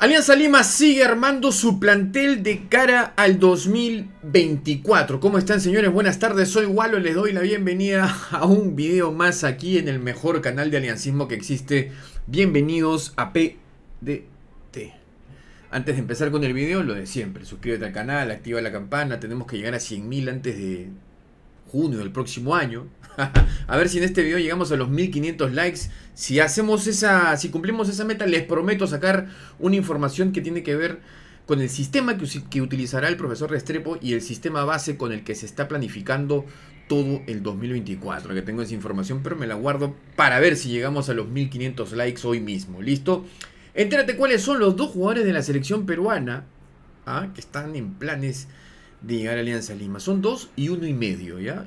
Alianza Lima sigue armando su plantel de cara al 2024. ¿Cómo están, señores? Buenas tardes, soy Walo, les doy la bienvenida a un video más aquí en el mejor canal de aliancismo que existe. Bienvenidos a PDT. Antes de empezar con el video, lo de siempre, suscríbete al canal, activa la campana, tenemos que llegar a 100.000 antes de junio del próximo año. A ver si en este video llegamos a los 1500 likes. Si hacemos si cumplimos esa meta, les prometo sacar una información que tiene que ver con el sistema que utilizará el profesor Restrepo y el sistema base con el que se está planificando todo el 2024. Que tengo esa información, pero me la guardo para ver si llegamos a los 1500 likes hoy mismo. ¿Listo? Entérate cuáles son los dos jugadores de la selección peruana que están en planes de llegar a Alianza Lima. Son 2 y 1,5, ¿ya?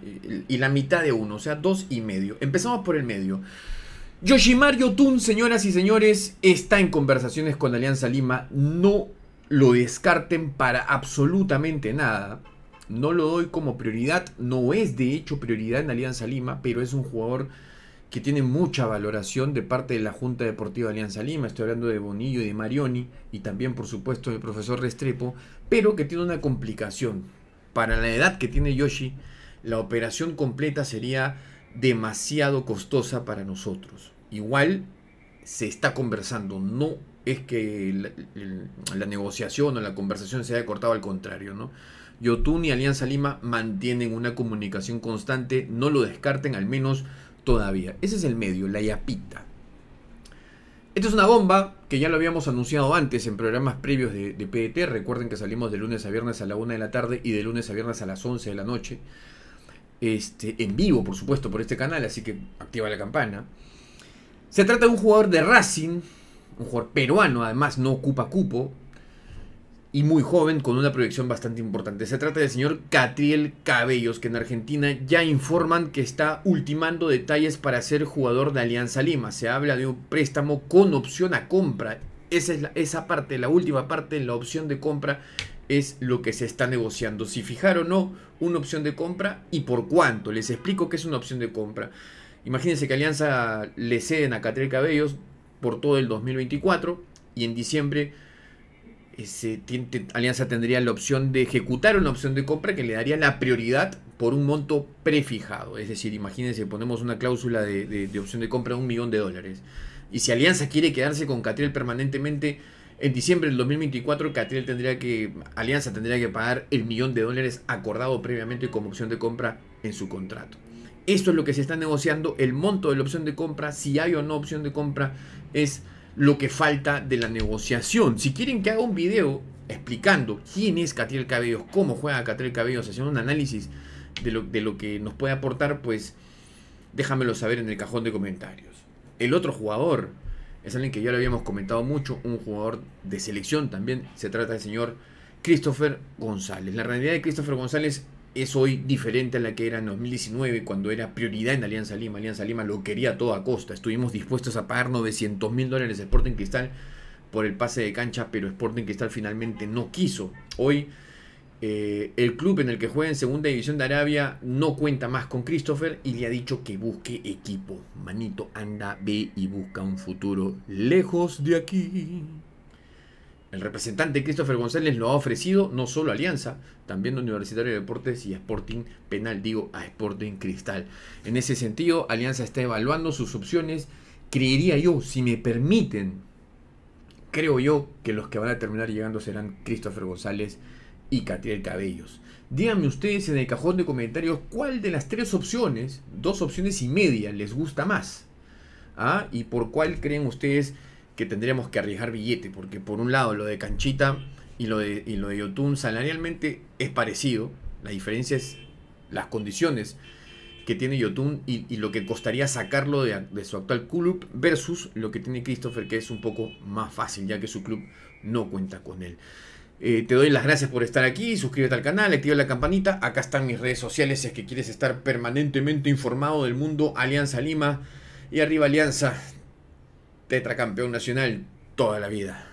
Y la mitad de uno, o sea, 2 y medio. Empezamos por el medio. Yoshimar Yotún, señoras y señores, está en conversaciones con Alianza Lima. No lo descarten para absolutamente nada. No lo doy como prioridad. No es de hecho prioridad en Alianza Lima, pero es un jugador que tiene mucha valoración de parte de la Junta Deportiva de Alianza Lima. Estoy hablando de Bonillo y de Marioni, y también por supuesto del profesor Restrepo, pero que tiene una complicación. Para la edad que tiene Yoshi, la operación completa sería demasiado costosa para nosotros. Igual se está conversando, no es que la negociación o la conversación se haya cortado, al contrario, ¿no? Yotún y Alianza Lima mantienen una comunicación constante, no lo descarten al menos todavía. Ese es el medio, la yapita. Esta es una bomba que ya lo habíamos anunciado antes en programas previos de PDT. Recuerden que salimos de lunes a viernes a la 1 de la tarde y de lunes a viernes a las 11 de la noche. En vivo, por supuesto, por este canal, así que activa la campana. Se trata de un jugador de Racing, un jugador peruano, además no ocupa cupo, y muy joven, con una proyección bastante importante. Se trata del señor Catriel Cabellos, que en Argentina ya informan que está ultimando detalles para ser jugador de Alianza Lima. Se habla de un préstamo con opción a compra. Esa es esa parte, la última parte, la opción de compra, es lo que se está negociando. Si fijar o no una opción de compra y por cuánto. Les explico qué es una opción de compra. Imagínense que Alianza le ceden a Catriel Cabellos por todo el 2024 y en diciembre Alianza tendría la opción de ejecutar una opción de compra que le daría la prioridad por un monto prefijado. Es decir, imagínense, ponemos una cláusula de opción de compra de $1 millón. Y si Alianza quiere quedarse con Catriel permanentemente, en diciembre del 2024 Alianza tendría que pagar el $1 millón acordado previamente como opción de compra en su contrato. Esto es lo que se está negociando, el monto de la opción de compra, si hay o no opción de compra, es lo que falta de la negociación. Si quieren que haga un video explicando quién es Catriel Cabellos, cómo juega Catriel Cabellos, haciendo un análisis de lo que nos puede aportar, pues déjamelo saber en el cajón de comentarios. El otro jugador es alguien que ya lo habíamos comentado mucho, un jugador de selección también. Se trata del señor Christopher González. La realidad de Christopher González es hoy diferente a la que era en 2019, cuando era prioridad en Alianza Lima. Alianza Lima lo quería a toda costa. Estuvimos dispuestos a pagar $900.000 a Sporting Cristal por el pase de cancha, pero Sporting Cristal finalmente no quiso. Hoy el club en el que juega en Segunda División de Arabia no cuenta más con Christopher y le ha dicho que busque equipo. Manito, anda, ve y busca un futuro lejos de aquí. El representante Christopher González lo ha ofrecido no solo a Alianza, también a Universitario de Deportes y a Sporting Penal, digo, a Sporting Cristal. En ese sentido, Alianza está evaluando sus opciones. Creería yo, si me permiten, creo yo que los que van a terminar llegando serán Christopher González y Catriel Cabellos. Díganme ustedes en el cajón de comentarios cuál de las tres opciones, 2 opciones y media, les gusta más. Y por cuál creen ustedes que tendríamos que arriesgar billete, porque por un lado lo de Canchita y lo de Yotún salarialmente es parecido. La diferencia es las condiciones que tiene Yotún y lo que costaría sacarlo de su actual club versus lo que tiene Christopher, que es un poco más fácil ya que su club no cuenta con él. Te doy las gracias por estar aquí, suscríbete al canal, activa la campanita. Acá están mis redes sociales si es que quieres estar permanentemente informado del mundo Alianza Lima. Y arriba Alianza, tetracampeón nacional toda la vida.